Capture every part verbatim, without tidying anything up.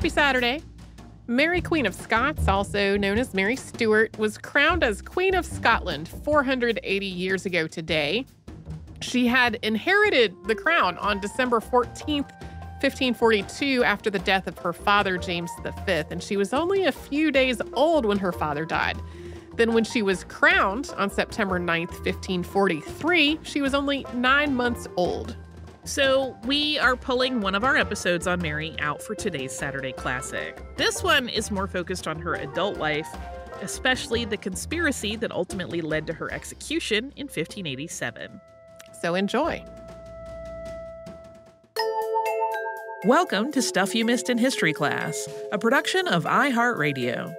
Happy Saturday. Mary Queen of Scots, also known as Mary Stuart, was crowned as Queen of Scotland four hundred eighty years ago today. She had inherited the crown on December fourteenth, fifteen forty-two, after the death of her father, James the Fifth, and she was only a few days old when her father died. Then when she was crowned on September ninth, fifteen forty-three, she was only nine months old. So we are pulling one of our episodes on Mary out for today's Saturday Classic. This one is more focused on her adult life, especially the conspiracy that ultimately led to her execution in fifteen eighty-seven. So enjoy. Welcome to Stuff You Missed in History Class, a production of iHeartRadio.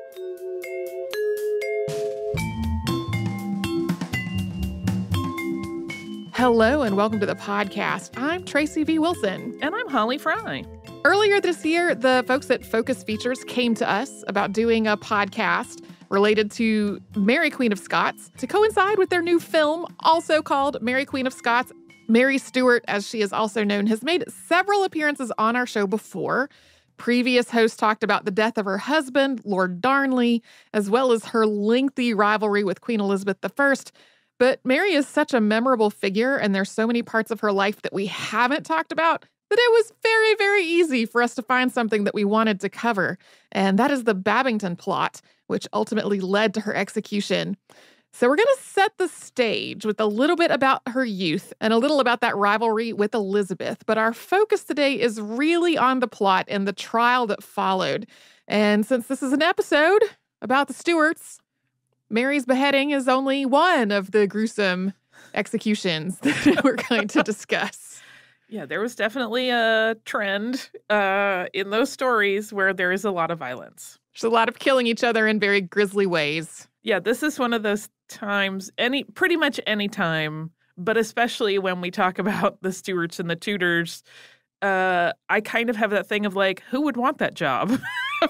Hello and welcome to the podcast. I'm Tracy V. Wilson. And I'm Holly Fry. Earlier this year, the folks at Focus Features came to us about doing a podcast related to Mary Queen of Scots to coincide with their new film, also called Mary Queen of Scots. Mary Stuart, as she is also known, has made several appearances on our show before. Previous hosts talked about the death of her husband, Lord Darnley, as well as her lengthy rivalry with Queen Elizabeth the First. But Mary is such a memorable figure, and there's so many parts of her life that we haven't talked about, that it was very, very easy for us to find something that we wanted to cover. And that is the Babington plot, which ultimately led to her execution. So we're going to set the stage with a little bit about her youth and a little about that rivalry with Elizabeth. But our focus today is really on the plot and the trial that followed. And since this is an episode about the Stuarts, Mary's beheading is only one of the gruesome executions that we're going to discuss. Yeah, there was definitely a trend uh, in those stories where there is a lot of violence. There's a lot of killing each other in very grisly ways. Yeah, this is one of those times, any pretty much any time, but especially when we talk about the Stuarts and the Tudors, uh, I kind of have that thing of like, who would want that job?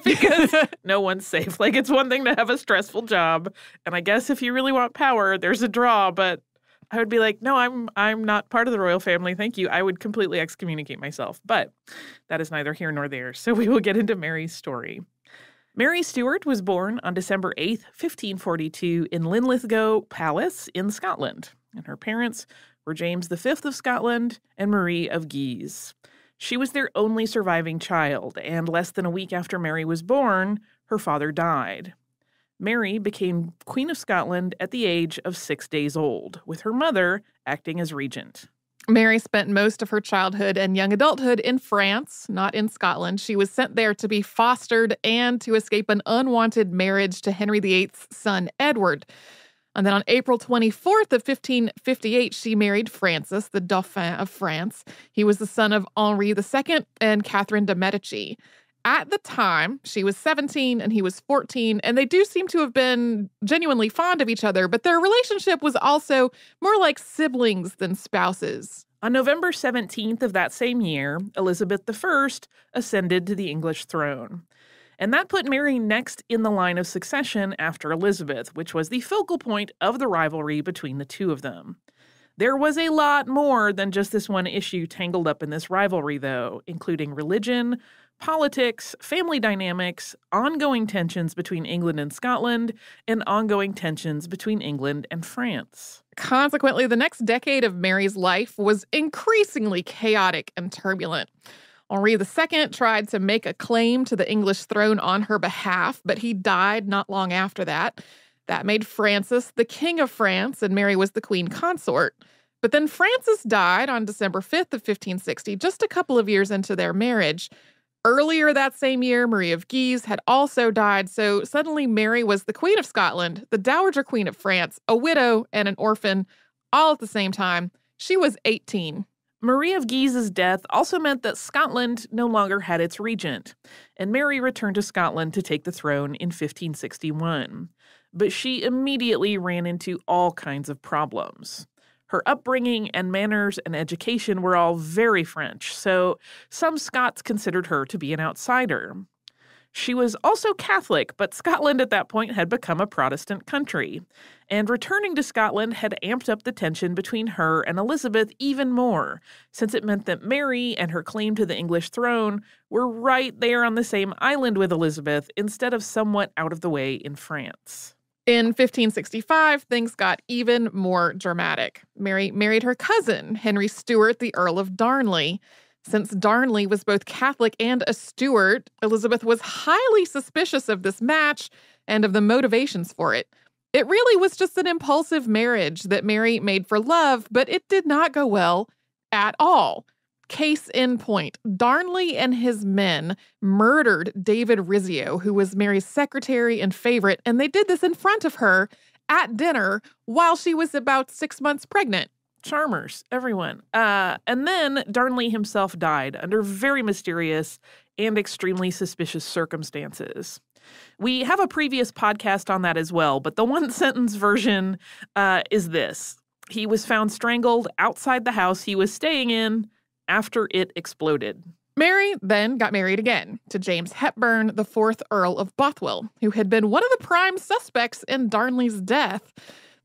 Because no one's safe. Like, it's one thing to have a stressful job. And I guess if you really want power, there's a draw. But I would be like, no, I'm I'm not part of the royal family. Thank you. I would completely excommunicate myself. But that is neither here nor there. So we will get into Mary's story. Mary Stuart was born on December eighth, fifteen forty-two, in Linlithgow Palace in Scotland. And her parents were James the Fifth of Scotland and Marie of Guise. She was their only surviving child, and less than a week after Mary was born, her father died. Mary became Queen of Scotland at the age of six days old, with her mother acting as regent. Mary spent most of her childhood and young adulthood in France, not in Scotland. She was sent there to be fostered and to escape an unwanted marriage to Henry the Eighth's son, Edward. And then on April twenty-fourth of fifteen fifty-eight, she married Francis, the Dauphin of France. He was the son of Henri the Second and Catherine de' Medici. At the time, she was seventeen and he was fourteen, and they do seem to have been genuinely fond of each other, but their relationship was also more like siblings than spouses. On November seventeenth of that same year, Elizabeth the First ascended to the English throne. And that put Mary next in the line of succession after Elizabeth, which was the focal point of the rivalry between the two of them. There was a lot more than just this one issue tangled up in this rivalry, though, including religion, politics, family dynamics, ongoing tensions between England and Scotland, and ongoing tensions between England and France. Consequently, the next decade of Mary's life was increasingly chaotic and turbulent. Henri the Second tried to make a claim to the English throne on her behalf, but he died not long after that. That made Francis the King of France, and Mary was the Queen Consort. But then Francis died on December fifth of fifteen sixty, just a couple of years into their marriage. Earlier that same year, Marie of Guise had also died, so suddenly Mary was the Queen of Scotland, the Dowager Queen of France, a widow, and an orphan, all at the same time. She was eighteen. Marie of Guise's death also meant that Scotland no longer had its regent, and Mary returned to Scotland to take the throne in fifteen sixty-one. But she immediately ran into all kinds of problems. Her upbringing and manners and education were all very French, so some Scots considered her to be an outsider. She was also Catholic, but Scotland at that point had become a Protestant country. And returning to Scotland had amped up the tension between her and Elizabeth even more, since it meant that Mary and her claim to the English throne were right there on the same island with Elizabeth instead of somewhat out of the way in France. In fifteen sixty-five, things got even more dramatic. Mary married her cousin, Henry Stuart, the Earl of Darnley. Since Darnley was both Catholic and a Stuart, Elizabeth was highly suspicious of this match and of the motivations for it. It really was just an impulsive marriage that Mary made for love, but it did not go well at all. Case in point, Darnley and his men murdered David Rizzio, who was Mary's secretary and favorite, and they did this in front of her at dinner while she was about six months pregnant. Charmers, everyone. Uh, and then Darnley himself died under very mysterious and extremely suspicious circumstances. We have a previous podcast on that as well, but the one-sentence version uh, is this. He was found strangled outside the house he was staying in after it exploded. Mary then got married again to James Hepburn, the fourth Earl of Bothwell, who had been one of the prime suspects in Darnley's death.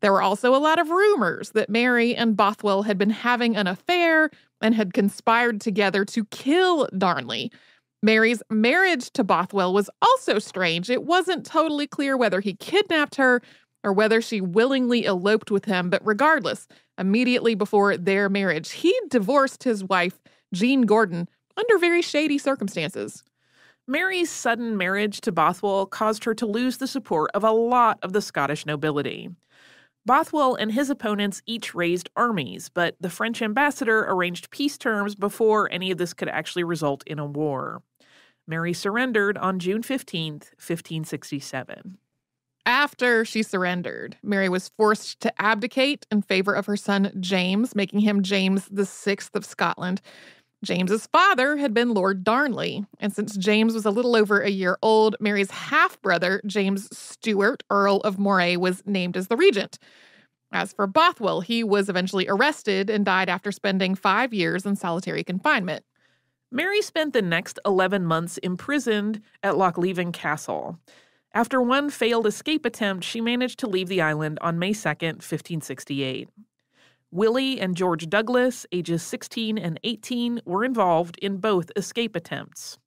There were also a lot of rumors that Mary and Bothwell had been having an affair and had conspired together to kill Darnley. Mary's marriage to Bothwell was also strange. It wasn't totally clear whether he kidnapped her or whether she willingly eloped with him, but regardless, immediately before their marriage, he divorced his wife, Jean Gordon, under very shady circumstances. Mary's sudden marriage to Bothwell caused her to lose the support of a lot of the Scottish nobility. Bothwell and his opponents each raised armies, but the French ambassador arranged peace terms before any of this could actually result in a war. Mary surrendered on June fifteenth, fifteen sixty-seven. After she surrendered, Mary was forced to abdicate in favor of her son James, making him James the sixth of Scotland. James's father had been Lord Darnley, and since James was a little over a year old, Mary's half-brother, James Stuart, Earl of Moray, was named as the regent. As for Bothwell, he was eventually arrested and died after spending five years in solitary confinement. Mary spent the next eleven months imprisoned at Lochleven Castle. After one failed escape attempt, she managed to leave the island on May second, fifteen sixty-eight. Willie and George Douglas, ages sixteen and eighteen, were involved in both escape attempts.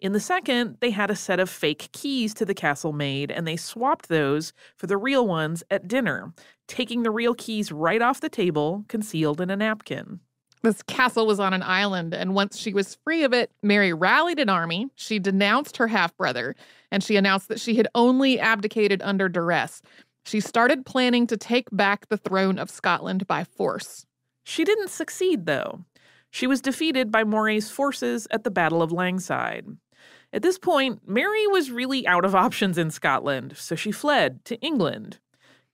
In the second, they had a set of fake keys to the castle made, and they swapped those for the real ones at dinner, taking the real keys right off the table, concealed in a napkin. This castle was on an island, and once she was free of it, Mary rallied an army, she denounced her half-brother, and she announced that she had only abdicated under duress. She started planning to take back the throne of Scotland by force. She didn't succeed, though. She was defeated by Moray's forces at the Battle of Langside. At this point, Mary was really out of options in Scotland, so she fled to England.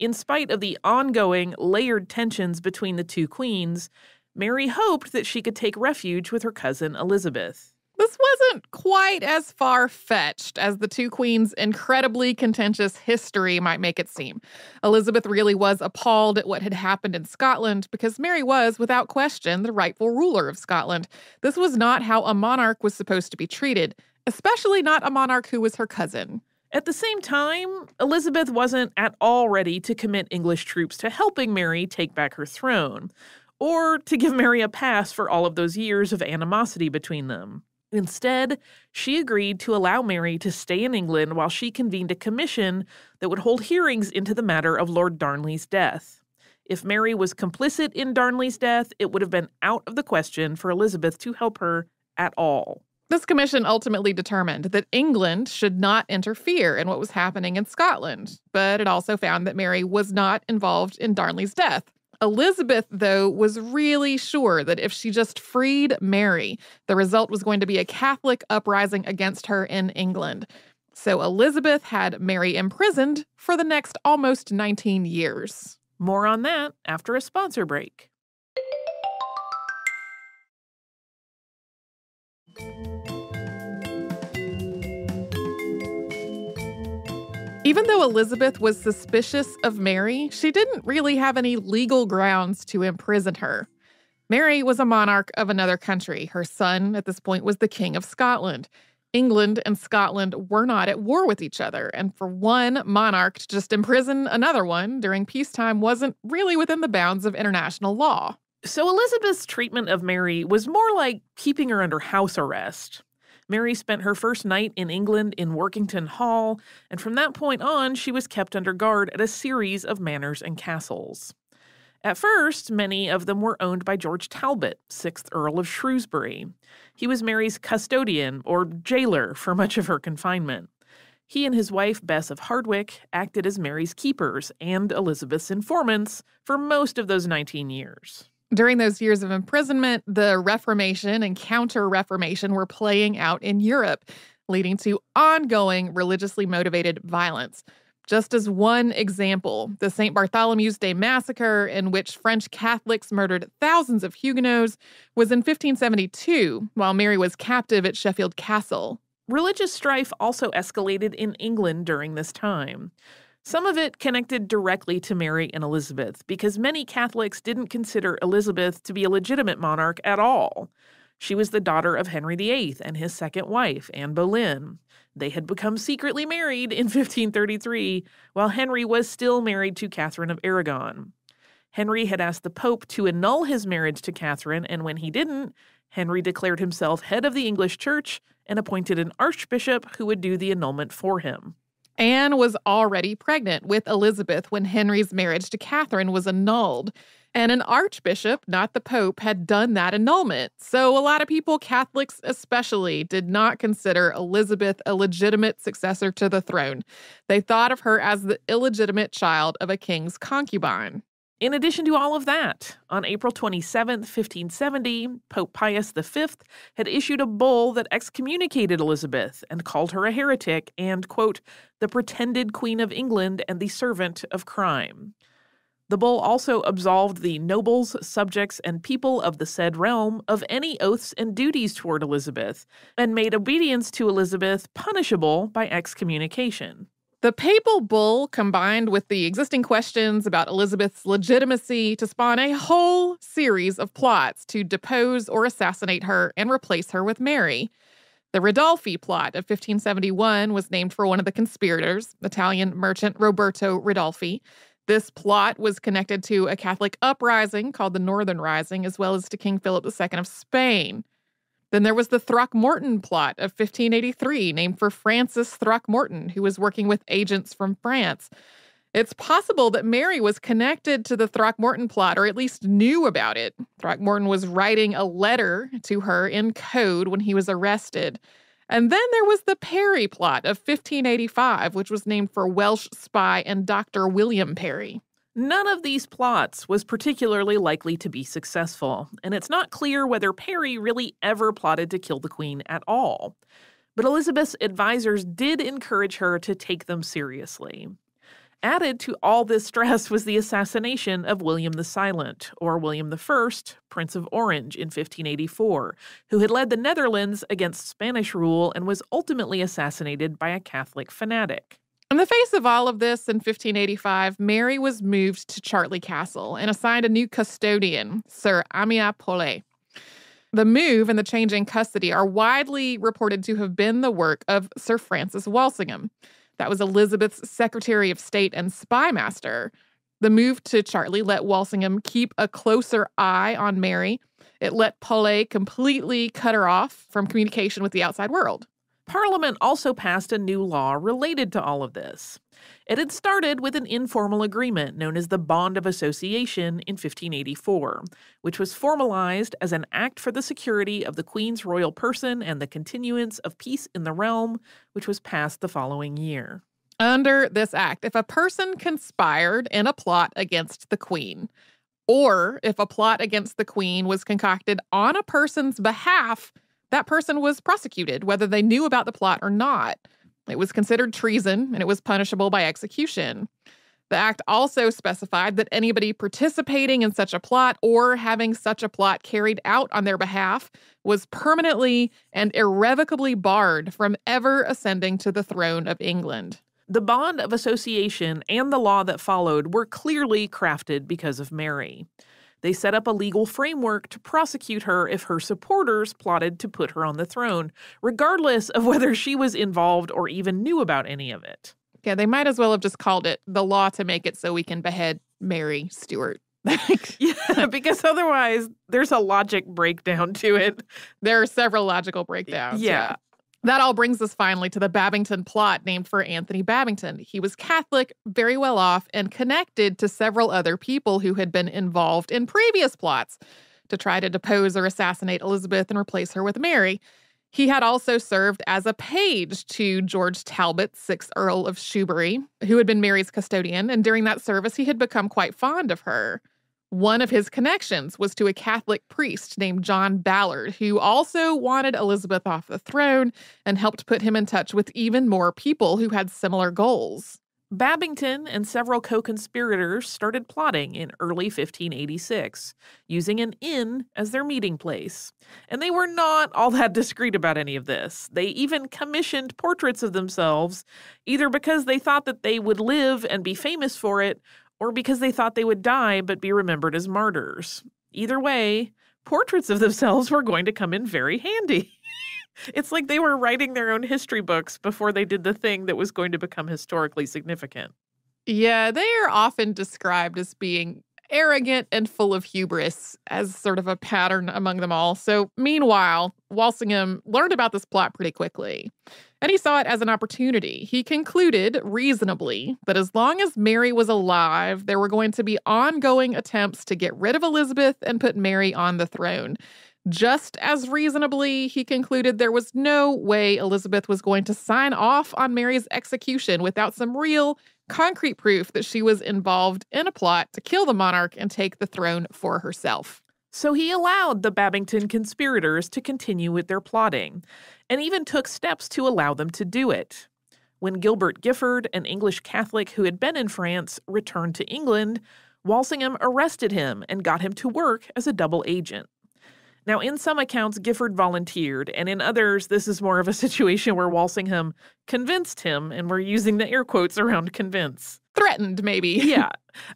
In spite of the ongoing layered tensions between the two queens, Mary hoped that she could take refuge with her cousin Elizabeth. This wasn't quite as far-fetched as the two queens' incredibly contentious history might make it seem. Elizabeth really was appalled at what had happened in Scotland because Mary was, without question, the rightful ruler of Scotland. This was not how a monarch was supposed to be treated, especially not a monarch who was her cousin. At the same time, Elizabeth wasn't at all ready to commit English troops to helping Mary take back her throne, or to give Mary a pass for all of those years of animosity between them. Instead, she agreed to allow Mary to stay in England while she convened a commission that would hold hearings into the matter of Lord Darnley's death. If Mary was complicit in Darnley's death, it would have been out of the question for Elizabeth to help her at all. This commission ultimately determined that England should not interfere in what was happening in Scotland, but it also found that Mary was not involved in Darnley's death. Elizabeth, though, was really sure that if she just freed Mary, the result was going to be a Catholic uprising against her in England. So Elizabeth had Mary imprisoned for the next almost nineteen years. More on that after a sponsor break. Even though Elizabeth was suspicious of Mary, she didn't really have any legal grounds to imprison her. Mary was a monarch of another country. Her son, at this point, was the King of Scotland. England and Scotland were not at war with each other, and for one monarch to just imprison another one during peacetime wasn't really within the bounds of international law. So Elizabeth's treatment of Mary was more like keeping her under house arrest. Mary spent her first night in England in Workington Hall, and from that point on, she was kept under guard at a series of manors and castles. At first, many of them were owned by George Talbot, sixth Earl of Shrewsbury. He was Mary's custodian, or jailer, for much of her confinement. He and his wife, Bess of Hardwick, acted as Mary's keepers and Elizabeth's informants for most of those nineteen years. During those years of imprisonment, the Reformation and Counter-Reformation were playing out in Europe, leading to ongoing religiously motivated violence. Just as one example, the Saint Bartholomew's Day Massacre, in which French Catholics murdered thousands of Huguenots, was in fifteen seventy-two, while Mary was captive at Sheffield Castle. Religious strife also escalated in England during this time. Some of it connected directly to Mary and Elizabeth, because many Catholics didn't consider Elizabeth to be a legitimate monarch at all. She was the daughter of Henry the Eighth and his second wife, Anne Boleyn. They had become secretly married in fifteen thirty-three, while Henry was still married to Catherine of Aragon. Henry had asked the Pope to annul his marriage to Catherine, and when he didn't, Henry declared himself head of the English Church and appointed an archbishop who would do the annulment for him. Anne was already pregnant with Elizabeth when Henry's marriage to Catherine was annulled. And an archbishop, not the Pope, had done that annulment. So a lot of people, Catholics especially, did not consider Elizabeth a legitimate successor to the throne. They thought of her as the illegitimate child of a king's concubine. In addition to all of that, on April twenty-seventh, fifteen seventy, Pope Pius the Fifth had issued a bull that excommunicated Elizabeth and called her a heretic and, quote, the pretended Queen of England and the servant of crime. The bull also absolved the nobles, subjects, and people of the said realm of any oaths and duties toward Elizabeth, and made obedience to Elizabeth punishable by excommunication. The papal bull combined with the existing questions about Elizabeth's legitimacy to spawn a whole series of plots to depose or assassinate her and replace her with Mary. The Ridolfi plot of fifteen seventy-one was named for one of the conspirators, Italian merchant Roberto Ridolfi. This plot was connected to a Catholic uprising called the Northern Rising, as well as to King Philip the Second of Spain. Then there was the Throckmorton plot of fifteen eighty-three, named for Francis Throckmorton, who was working with agents from France. It's possible that Mary was connected to the Throckmorton plot, or at least knew about it. Throckmorton was writing a letter to her in code when he was arrested. And then there was the Perry plot of fifteen eighty-five, which was named for Welsh spy and Doctor William Perry. None of these plots was particularly likely to be successful, and it's not clear whether Perry really ever plotted to kill the queen at all. But Elizabeth's advisors did encourage her to take them seriously. Added to all this stress was the assassination of William the Silent, or William the First, Prince of Orange, in fifteen eighty-four, who had led the Netherlands against Spanish rule and was ultimately assassinated by a Catholic fanatic. In the face of all of this, in fifteen eighty-five, Mary was moved to Chartley Castle and assigned a new custodian, Sir Amias Paulet. The move and the change in custody are widely reported to have been the work of Sir Francis Walsingham. That was Elizabeth's Secretary of State and spy master. The move to Chartley let Walsingham keep a closer eye on Mary. It let Paulet completely cut her off from communication with the outside world. Parliament also passed a new law related to all of this. It had started with an informal agreement known as the Bond of Association in fifteen eighty-four, which was formalized as an act for the security of the Queen's royal person and the continuance of peace in the realm, which was passed the following year. Under this act, if a person conspired in a plot against the Queen, or if a plot against the Queen was concocted on a person's behalf, that person was prosecuted, whether they knew about the plot or not. It was considered treason, and it was punishable by execution. The act also specified that anybody participating in such a plot or having such a plot carried out on their behalf was permanently and irrevocably barred from ever ascending to the throne of England. The Bond of Association and the law that followed were clearly crafted because of Mary. They set up a legal framework to prosecute her if her supporters plotted to put her on the throne, regardless of whether she was involved or even knew about any of it. Yeah, they might as well have just called it the law to make it so we can behead Mary Stuart. Yeah, because otherwise there's a logic breakdown to it. There are several logical breakdowns. Yeah. yeah. That all brings us finally to the Babington plot, named for Anthony Babington. He was Catholic, very well off, and connected to several other people who had been involved in previous plots to try to depose or assassinate Elizabeth and replace her with Mary. He had also served as a page to George Talbot, sixth Earl of Shrewsbury, who had been Mary's custodian, and during that service he had become quite fond of her. One of his connections was to a Catholic priest named John Ballard, who also wanted Elizabeth off the throne and helped put him in touch with even more people who had similar goals. Babington and several co-conspirators started plotting in early fifteen eighty-six, using an inn as their meeting place. And they were not all that discreet about any of this. They even commissioned portraits of themselves, either because they thought that they would live and be famous for it, or because they thought they would die but be remembered as martyrs. Either way, portraits of themselves were going to come in very handy. It's like they were writing their own history books before they did the thing that was going to become historically significant. Yeah, they are often described as being arrogant and full of hubris, as sort of a pattern among them all. So meanwhile, Walsingham learned about this plot pretty quickly, and he saw it as an opportunity. He concluded, reasonably, that as long as Mary was alive, there were going to be ongoing attempts to get rid of Elizabeth and put Mary on the throne. Just as reasonably, he concluded there was no way Elizabeth was going to sign off on Mary's execution without some real, concrete proof that she was involved in a plot to kill the monarch and take the throne for herself. So he allowed the Babington conspirators to continue with their plotting, and even took steps to allow them to do it. When Gilbert Gifford, an English Catholic who had been in France, returned to England, Walsingham arrested him and got him to work as a double agent. Now, in some accounts, Gifford volunteered, and in others, this is more of a situation where Walsingham convinced him, and we're using the air quotes around convince. Threatened, maybe. yeah.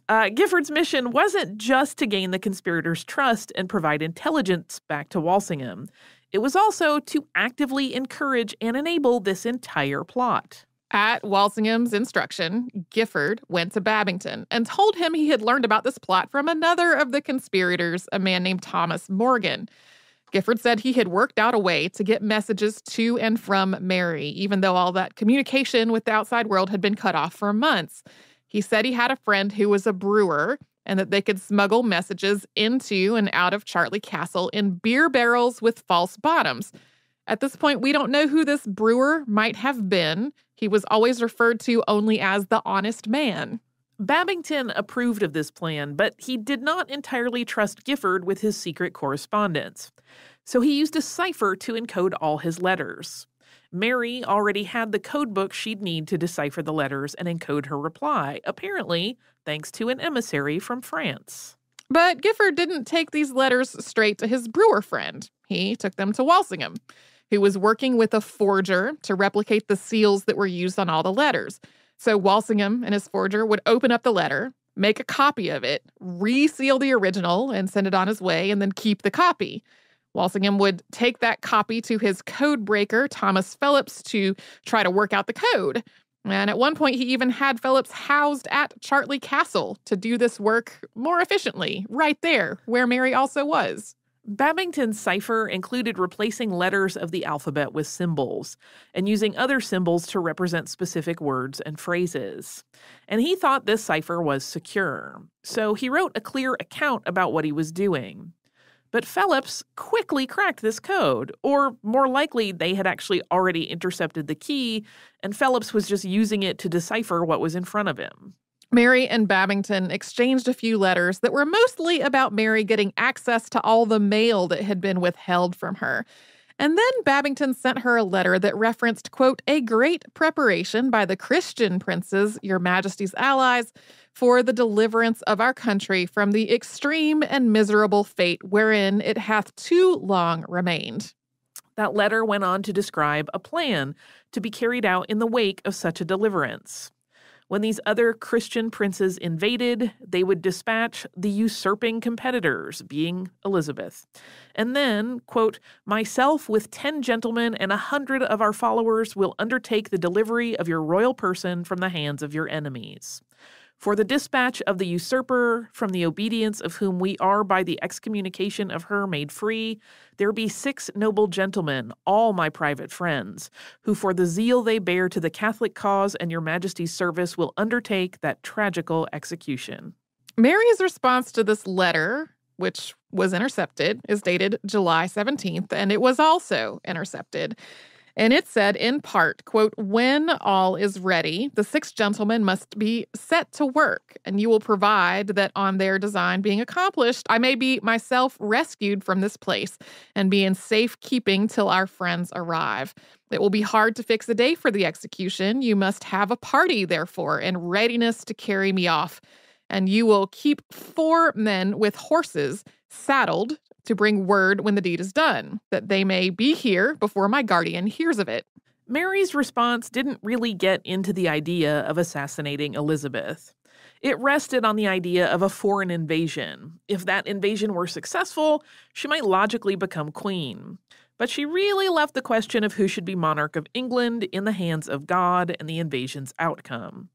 Uh, Gifford's mission wasn't just to gain the conspirators' trust and provide intelligence back to Walsingham. It was also to actively encourage and enable this entire plot. At Walsingham's instruction, Gifford went to Babington and told him he had learned about this plot from another of the conspirators, a man named Thomas Morgan. Gifford said he had worked out a way to get messages to and from Mary, even though all that communication with the outside world had been cut off for months. He said he had a friend who was a brewer and that they could smuggle messages into and out of Chartley Castle in beer barrels with false bottoms. At this point, we don't know who this brewer might have been. He was always referred to only as the honest man. Babington approved of this plan, but he did not entirely trust Gifford with his secret correspondence. So he used a cipher to encode all his letters. Mary already had the code book she'd need to decipher the letters and encode her reply, apparently thanks to an emissary from France. But Gifford didn't take these letters straight to his brewer friend. He took them to Walsingham, who was working with a forger to replicate the seals that were used on all the letters. So Walsingham and his forger would open up the letter, make a copy of it, reseal the original and send it on his way, and then keep the copy. Walsingham would take that copy to his code breaker, Thomas Phillips, to try to work out the code. And at one point, he even had Phillips housed at Chartley Castle to do this work more efficiently, right there, where Mary also was. Babington's cipher included replacing letters of the alphabet with symbols and using other symbols to represent specific words and phrases. And he thought this cipher was secure, so he wrote a clear account about what he was doing. But Phillips quickly cracked this code, or more likely they had actually already intercepted the key and Phillips was just using it to decipher what was in front of him. Mary and Babington exchanged a few letters that were mostly about Mary getting access to all the mail that had been withheld from her. And then Babington sent her a letter that referenced, quote, a great preparation by the Christian princes, your majesty's allies, for the deliverance of our country from the extreme and miserable fate wherein it hath too long remained. That letter went on to describe a plan to be carried out in the wake of such a deliverance. When these other Christian princes invaded, they would dispatch the usurping competitors, being Elizabeth. And then, quote, myself with ten gentlemen and a hundred of our followers will undertake the delivery of your royal person from the hands of your enemies. For the dispatch of the usurper, from the obedience of whom we are by the excommunication of her made free, there be six noble gentlemen, all my private friends, who for the zeal they bear to the Catholic cause and your Majesty's service will undertake that tragical execution. Mary's response to this letter, which was intercepted, is dated July seventeenth, and it was also intercepted. And it said, in part, quote, when all is ready, the six gentlemen must be set to work, and you will provide that on their design being accomplished, I may be myself rescued from this place and be in safe keeping till our friends arrive. It will be hard to fix a day for the execution. You must have a party, therefore, in readiness to carry me off. And you will keep four men with horses saddled to bring word when the deed is done, that they may be here before my guardian hears of it. Mary's response didn't really get into the idea of assassinating Elizabeth. It rested on the idea of a foreign invasion. If that invasion were successful, she might logically become queen. But she really left the question of who should be monarch of England in the hands of God and the invasion's outcome.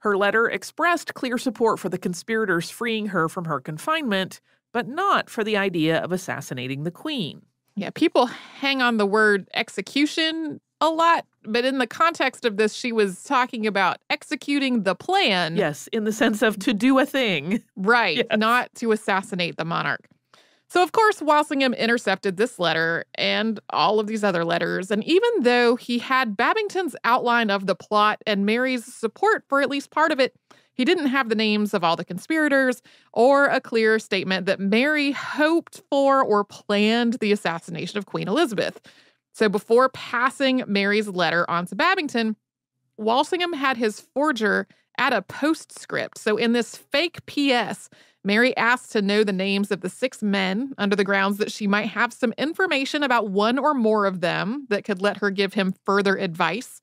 Her letter expressed clear support for the conspirators freeing her from her confinement, but not for the idea of assassinating the queen. Yeah, people hang on the word execution a lot, but in the context of this, she was talking about executing the plan. Yes, in the sense of to do a thing. Right, yes. Not to assassinate the monarch. So, of course, Walsingham intercepted this letter and all of these other letters, and even though he had Babington's outline of the plot and Mary's support for at least part of it, he didn't have the names of all the conspirators or a clear statement that Mary hoped for or planned the assassination of Queen Elizabeth. So before passing Mary's letter on to Babington, Walsingham had his forger add a postscript. So in this fake P S, Mary asked to know the names of the six men under the grounds that she might have some information about one or more of them that could let her give him further advice.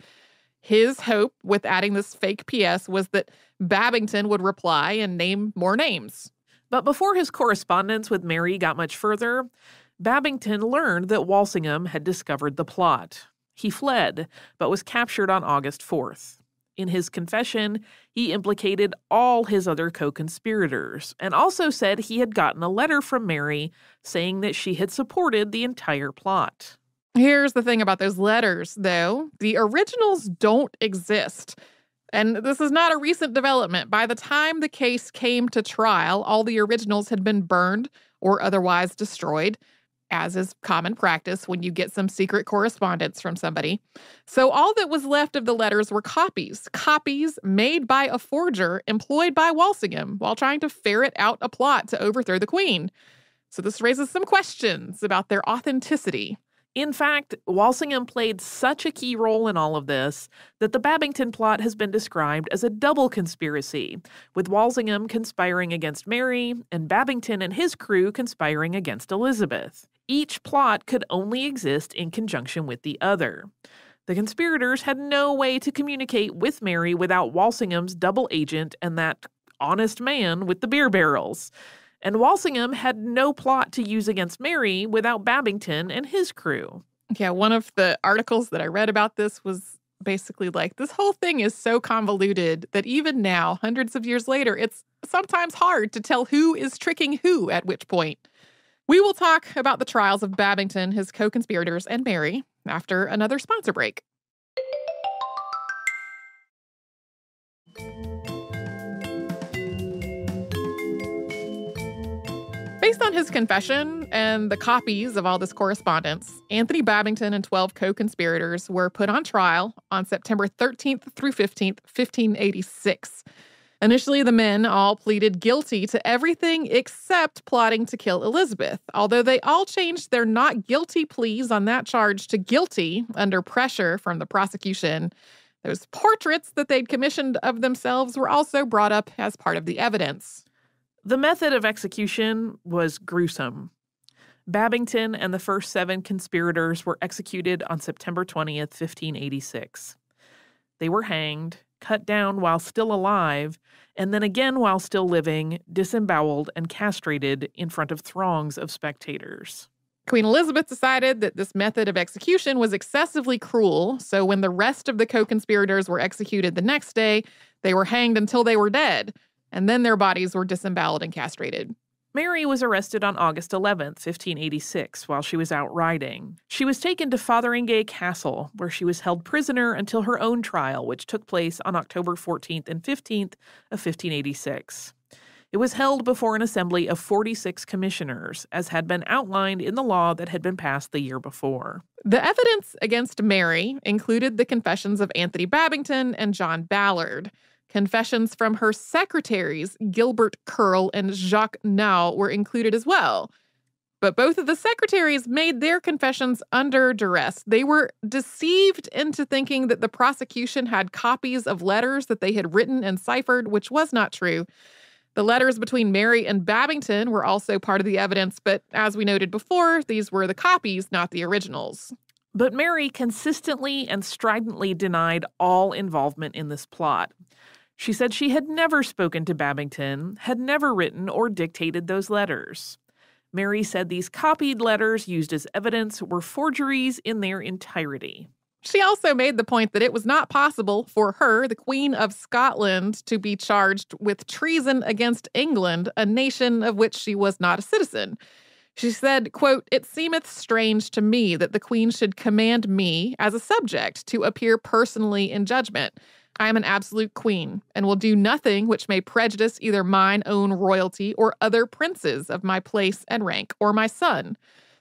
His hope with adding this fake P S was that Babington would reply and name more names. But before his correspondence with Mary got much further, Babington learned that Walsingham had discovered the plot. He fled, but was captured on August fourth. In his confession, he implicated all his other co-conspirators and also said he had gotten a letter from Mary saying that she had supported the entire plot. Here's the thing about those letters, though. The originals don't exist. And this is not a recent development. By the time the case came to trial, all the originals had been burned or otherwise destroyed, as is common practice when you get some secret correspondence from somebody. So all that was left of the letters were copies, copies made by a forger employed by Walsingham while trying to ferret out a plot to overthrow the queen. So this raises some questions about their authenticity. In fact, Walsingham played such a key role in all of this that the Babington plot has been described as a double conspiracy, with Walsingham conspiring against Mary and Babington and his crew conspiring against Elizabeth. Each plot could only exist in conjunction with the other. The conspirators had no way to communicate with Mary without Walsingham's double agent and that honest man with the beer barrels. And Walsingham had no plot to use against Mary without Babington and his crew. Yeah, one of the articles that I read about this was basically like, this whole thing is so convoluted that even now, hundreds of years later, it's sometimes hard to tell who is tricking who at which point. We will talk about the trials of Babington, his co-conspirators, and Mary after another sponsor break. Based on his confession and the copies of all this correspondence, Anthony Babington and twelve co-conspirators were put on trial on September thirteenth through fifteenth, fifteen eighty-six. Initially, the men all pleaded guilty to everything except plotting to kill Elizabeth, although they all changed their not guilty pleas on that charge to guilty under pressure from the prosecution. Those portraits that they'd commissioned of themselves were also brought up as part of the evidence. The method of execution was gruesome. Babington and the first seven conspirators were executed on September twentieth, fifteen eighty-six. They were hanged, cut down while still alive, and then again while still living, disemboweled and castrated in front of throngs of spectators. Queen Elizabeth decided that this method of execution was excessively cruel, so when the rest of the co-conspirators were executed the next day, they were hanged until they were dead, and then their bodies were disemboweled and castrated. Mary was arrested on August eleventh, fifteen eighty-six, while she was out riding. She was taken to Fotheringay Castle, where she was held prisoner until her own trial, which took place on October fourteenth and fifteenth of fifteen eighty-six. It was held before an assembly of forty-six commissioners, as had been outlined in the law that had been passed the year before. The evidence against Mary included the confessions of Anthony Babington and John Ballard. Confessions from her secretaries, Gilbert Curl and Jacques Nau, were included as well. But both of the secretaries made their confessions under duress. They were deceived into thinking that the prosecution had copies of letters that they had written and ciphered, which was not true. The letters between Mary and Babington were also part of the evidence, but as we noted before, these were the copies, not the originals. But Mary consistently and stridently denied all involvement in this plot. She said she had never spoken to Babington, had never written or dictated those letters. Mary said these copied letters used as evidence were forgeries in their entirety. She also made the point that it was not possible for her, the Queen of Scotland, to be charged with treason against England, a nation of which she was not a citizen. She said, quote, "It seemeth strange to me that the Queen should command me, as a subject, to appear personally in judgment. I am an absolute queen, and will do nothing which may prejudice either mine own royalty or other princes of my place and rank, or my son.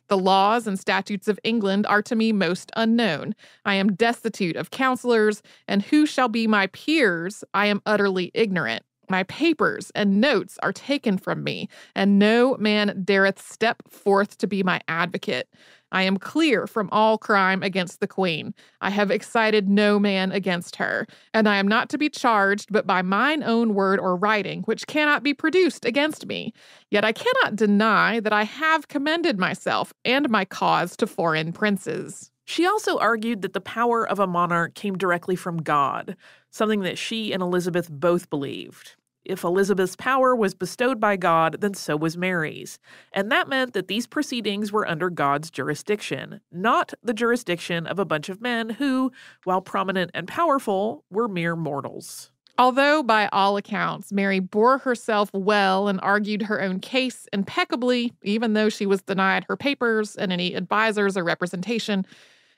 The laws and statutes of England are to me most unknown. I am destitute of counselors, and who shall be my peers? I am utterly ignorant. My papers and notes are taken from me, and no man dareth step forth to be my advocate. I am clear from all crime against the Queen. I have excited no man against her, and I am not to be charged but by mine own word or writing, which cannot be produced against me. Yet I cannot deny that I have commended myself and my cause to foreign princes." She also argued that the power of a monarch came directly from God, something that she and Elizabeth both believed. If Elizabeth's power was bestowed by God, then so was Mary's. And that meant that these proceedings were under God's jurisdiction, not the jurisdiction of a bunch of men who, while prominent and powerful, were mere mortals. Although, by all accounts, Mary bore herself well and argued her own case impeccably, even though she was denied her papers and any advisors or representation,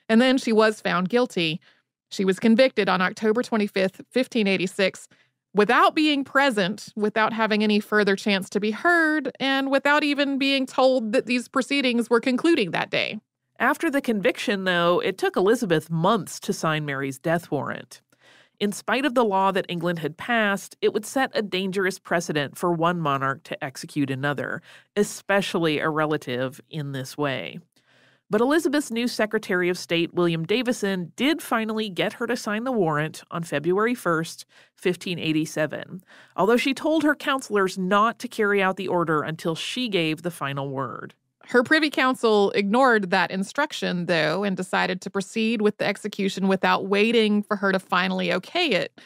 and then she was found guilty. She was convicted on October twenty-fifth, fifteen eighty-six, without being present, without having any further chance to be heard, and without even being told that these proceedings were concluding that day. After the conviction, though, it took Elizabeth months to sign Mary's death warrant. In spite of the law that England had passed, it would set a dangerous precedent for one monarch to execute another, especially a relative, in this way. But Elizabeth's new Secretary of State, William Davison, did finally get her to sign the warrant on February first, fifteen eighty-seven, although she told her counselors not to carry out the order until she gave the final word. Her Privy Council ignored that instruction, though, and decided to proceed with the execution without waiting for her to finally okay it.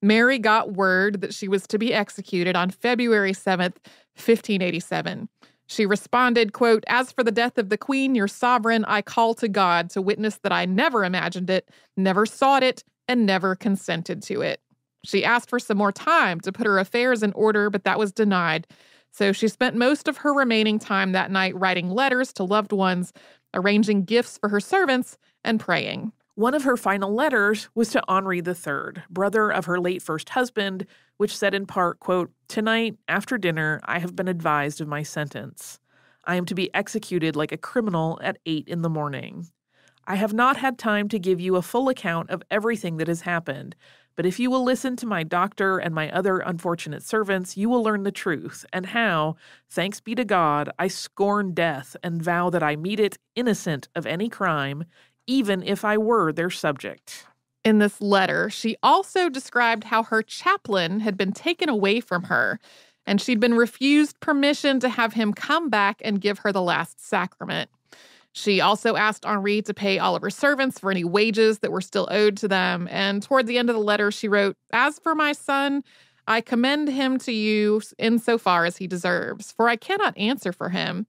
Mary got word that she was to be executed on February seventh, fifteen eighty-seven. She responded, quote, "As for the death of the Queen, your sovereign, I call to God to witness that I never imagined it, never sought it, and never consented to it." She asked for some more time to put her affairs in order, but that was denied. So she spent most of her remaining time that night writing letters to loved ones, arranging gifts for her servants, and praying. One of her final letters was to Henri the Third, brother of her late first husband, which said in part, quote, "Tonight, after dinner, I have been advised of my sentence. I am to be executed like a criminal at eight in the morning. I have not had time to give you a full account of everything that has happened, but if you will listen to my doctor and my other unfortunate servants, you will learn the truth, and how, thanks be to God, I scorn death and vow that I meet it innocent of any crime, even if I were their subject." In this letter, she also described how her chaplain had been taken away from her, and she'd been refused permission to have him come back and give her the last sacrament. She also asked Henri to pay all of her servants for any wages that were still owed to them. And toward the end of the letter, she wrote, "As for my son, I commend him to you insofar as he deserves, for I cannot answer for him."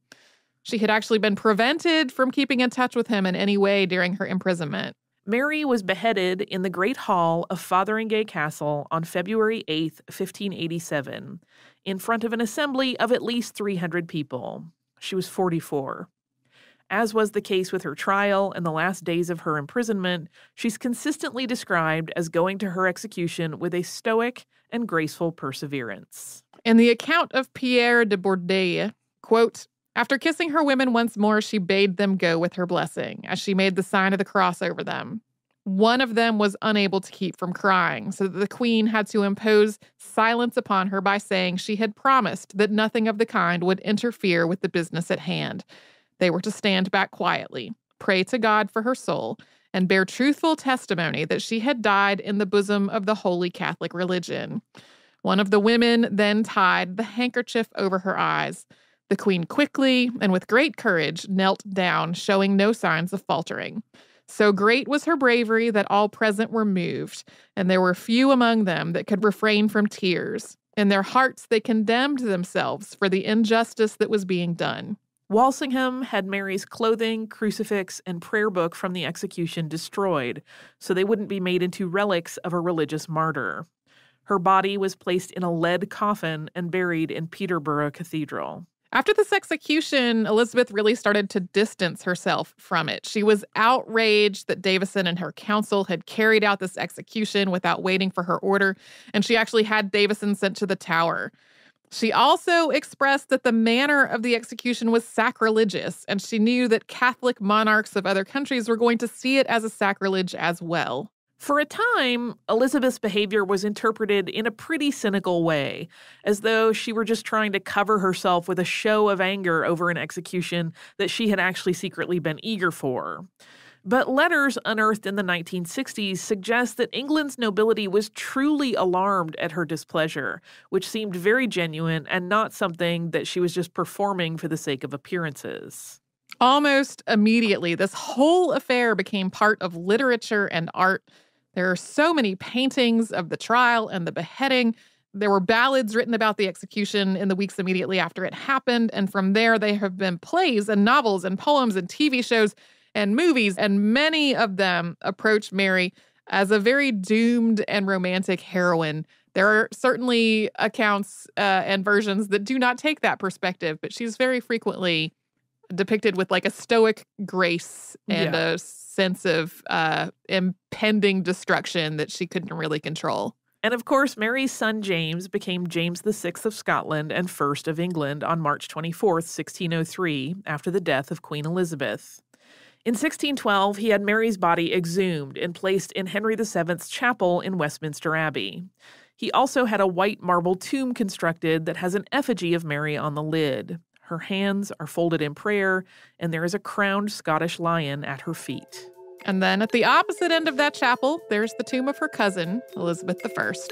She had actually been prevented from keeping in touch with him in any way during her imprisonment. Mary was beheaded in the Great Hall of Fotheringay Castle on February eighth, fifteen eighty-seven, in front of an assembly of at least three hundred people. She was forty-four. As was the case with her trial and the last days of her imprisonment, she's consistently described as going to her execution with a stoic and graceful perseverance. In the account of Pierre de Bourdeille, quote, "After kissing her women once more, she bade them go with her blessing, as she made the sign of the cross over them. One of them was unable to keep from crying, so that the queen had to impose silence upon her by saying she had promised that nothing of the kind would interfere with the business at hand. They were to stand back quietly, pray to God for her soul, and bear truthful testimony that she had died in the bosom of the Holy Catholic religion. One of the women then tied the handkerchief over her eyes. The queen quickly and with great courage knelt down, showing no signs of faltering. So great was her bravery that all present were moved, and there were few among them that could refrain from tears. In their hearts they condemned themselves for the injustice that was being done." Walsingham had Mary's clothing, crucifix, and prayer book from the execution destroyed, so they wouldn't be made into relics of a religious martyr. Her body was placed in a lead coffin and buried in Peterborough Cathedral. After this execution, Elizabeth really started to distance herself from it. She was outraged that Davison and her council had carried out this execution without waiting for her order, and she actually had Davison sent to the Tower. She also expressed that the manner of the execution was sacrilegious, and she knew that Catholic monarchs of other countries were going to see it as a sacrilege as well. For a time, Elizabeth's behavior was interpreted in a pretty cynical way, as though she were just trying to cover herself with a show of anger over an execution that she had actually secretly been eager for. But letters unearthed in the nineteen sixties suggest that England's nobility was truly alarmed at her displeasure, which seemed very genuine and not something that she was just performing for the sake of appearances. Almost immediately, this whole affair became part of literature and art. There are so many paintings of the trial and the beheading. There were ballads written about the execution in the weeks immediately after it happened, and from there there have been plays and novels and poems and T V shows and movies, and many of them approach Mary as a very doomed and romantic heroine. There are certainly accounts uh, and versions that do not take that perspective, but she's very frequently depicted with like a stoic grace and yeah. a sense of uh, impending destruction that she couldn't really control. And of course, Mary's son James became James the sixth of Scotland and first of England on March twenty-fourth, sixteen oh three, after the death of Queen Elizabeth. In sixteen twelve, he had Mary's body exhumed and placed in Henry the seventh's chapel in Westminster Abbey. He also had a white marble tomb constructed that has an effigy of Mary on the lid. Her hands are folded in prayer, and there is a crowned Scottish lion at her feet. And then at the opposite end of that chapel, there's the tomb of her cousin, Elizabeth the First.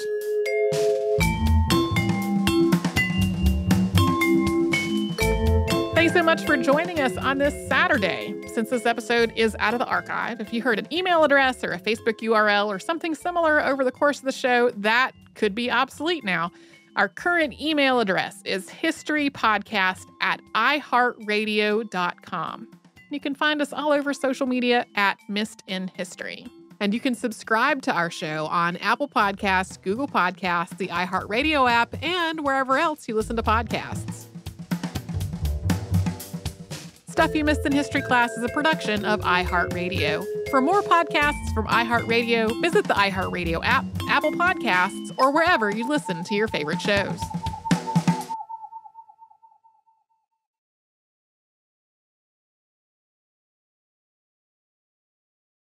Thanks so much for joining us on this Saturday. Since this episode is out of the archive, if you heard an email address or a Facebook U R L or something similar over the course of the show, that could be obsolete now. Our current email address is historypodcast at i heart radio dot com. You can find us all over social media at Missed in History. And you can subscribe to our show on Apple Podcasts, Google Podcasts, the iHeartRadio app, and wherever else you listen to podcasts. Stuff You Missed in History Class is a production of iHeartRadio. For more podcasts from iHeartRadio, visit the iHeartRadio app, Apple Podcasts, or wherever you listen to your favorite shows.